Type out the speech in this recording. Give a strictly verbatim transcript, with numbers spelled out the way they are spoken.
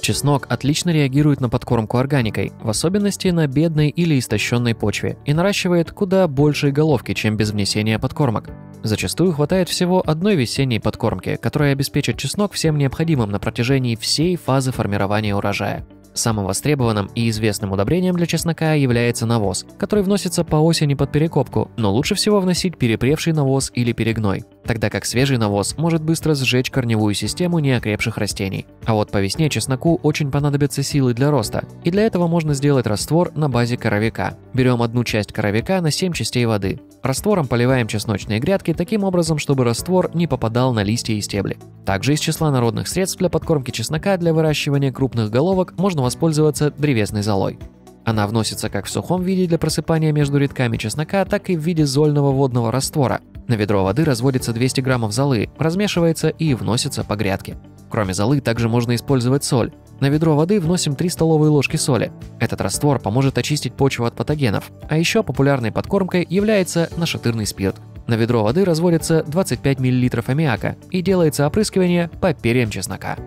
Чеснок отлично реагирует на подкормку органикой, в особенности на бедной или истощенной почве, и наращивает куда большие головки, чем без внесения подкормок. Зачастую хватает всего одной весенней подкормки, которая обеспечит чеснок всем необходимым на протяжении всей фазы формирования урожая. Самым востребованным и известным удобрением для чеснока является навоз, который вносится по осени под перекопку, но лучше всего вносить перепревший навоз или перегной, тогда как свежий навоз может быстро сжечь корневую систему неокрепших растений. А вот по весне чесноку очень понадобятся силы для роста, и для этого можно сделать раствор на базе коровика. Берем одну часть коровика на семь частей воды. Раствором поливаем чесночные грядки таким образом, чтобы раствор не попадал на листья и стебли. Также из числа народных средств для подкормки чеснока для выращивания крупных головок можно воспользоваться древесной золой. Она вносится как в сухом виде для просыпания между рядками чеснока, так и в виде зольного водного раствора. На ведро воды разводится двести граммов золы, размешивается и вносится по грядке. Кроме золы, также можно использовать соль. На ведро воды вносим три столовые ложки соли. Этот раствор поможет очистить почву от патогенов. А еще популярной подкормкой является нашатырный спирт. На ведро воды разводится двадцать пять миллилитров аммиака и делается опрыскивание по перьям чеснока.